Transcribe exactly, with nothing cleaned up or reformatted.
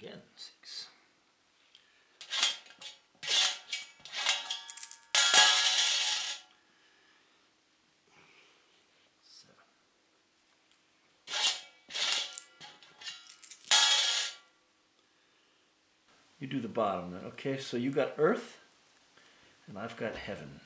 again, six. You do the bottom then. Okay, so you got earth and I've got heaven.